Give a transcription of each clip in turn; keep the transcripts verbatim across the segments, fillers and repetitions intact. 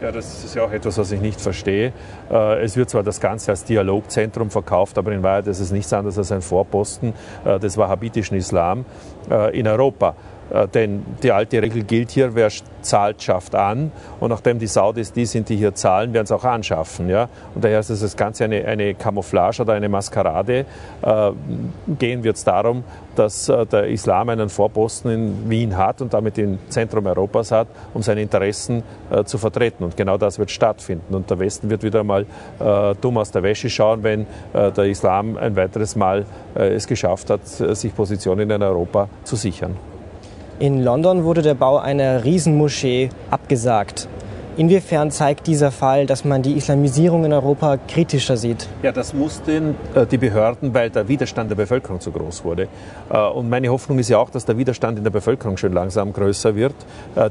Ja, das ist ja auch etwas, was ich nicht verstehe. Es wird zwar das Ganze als Dialogzentrum verkauft, aber in Wahrheit ist es nichts anderes als ein Vorposten des wahhabitischen Islam in Europa. Denn die alte Regel gilt hier, wer zahlt, schafft an. Und nachdem die Saudis die sind, die hier zahlen, werden es auch anschaffen. Ja? Und daher ist das Ganze eine, eine Camouflage oder eine Maskerade. Äh, gehen wird es darum, dass äh, der Islam einen Vorposten in Wien hat und damit im Zentrum Europas hat, um seine Interessen äh, zu vertreten. Und genau das wird stattfinden. Und der Westen wird wieder mal äh, dumm aus der Wäsche schauen, wenn äh, der Islam ein weiteres Mal äh, es geschafft hat, sich Positionen in Europa zu sichern. In London wurde der Bau einer Riesenmoschee abgesagt. Inwiefern zeigt dieser Fall, dass man die Islamisierung in Europa kritischer sieht? Ja, das mussten die Behörden, weil der Widerstand der Bevölkerung zu groß wurde. Und meine Hoffnung ist ja auch, dass der Widerstand in der Bevölkerung schön langsam größer wird.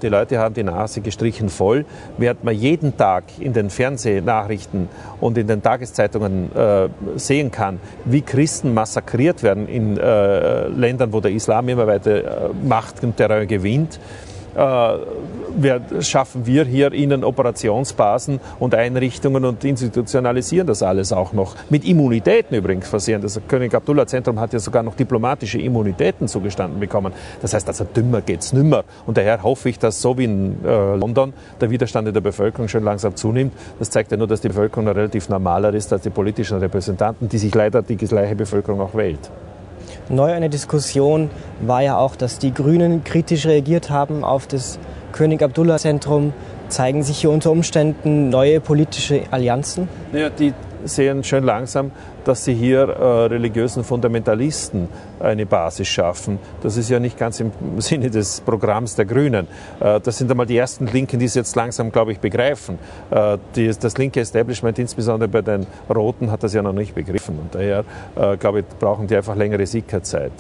Die Leute haben die Nase gestrichen voll. Während man jeden Tag in den Fernsehnachrichten und in den Tageszeitungen sehen kann, wie Christen massakriert werden in Ländern, wo der Islam immer weiter Macht und Terrain gewinnt, schaffen wir hier ihnen Operationsbasen und Einrichtungen und institutionalisieren das alles auch noch. Mit Immunitäten übrigens versehen. Das König Abdullah-Zentrum hat ja sogar noch diplomatische Immunitäten zugestanden bekommen. Das heißt, also dümmer geht's nimmer. Und daher hoffe ich, dass so wie in äh, London der Widerstand in der Bevölkerung schon langsam zunimmt. Das zeigt ja nur, dass die Bevölkerung relativ normaler ist als die politischen Repräsentanten, die sich leider die gleiche Bevölkerung auch wählt. Neu eine Diskussion war ja auch, dass die Grünen kritisch reagiert haben auf das König Abdullah-Zentrum. Zeigen sich hier unter Umständen neue politische Allianzen? Ja, die sehen schön langsam, dass sie hier äh, religiösen Fundamentalisten eine Basis schaffen. Das ist ja nicht ganz im Sinne des Programms der Grünen. Äh, das sind einmal die ersten Linken, die es jetzt langsam, glaube ich, begreifen. Äh, die, das linke Establishment, insbesondere bei den Roten, hat das ja noch nicht begriffen. Und daher, äh, glaube ich, brauchen die einfach längere Sickerzeit.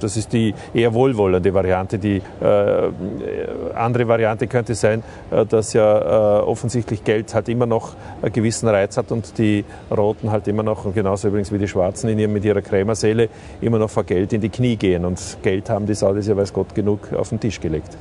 Das ist die eher wohlwollende Variante. Die äh, andere Variante könnte sein, äh, dass ja äh, offensichtlich Geld halt immer noch einen gewissen Reiz hat und die Roten halt immer noch, und genauso übrigens wie die Schwarzen in ihrem, mit ihrer Krämerseele, immer noch vor Geld in die Knie gehen. Und Geld haben die Saudis ja weiß Gott genug auf den Tisch gelegt.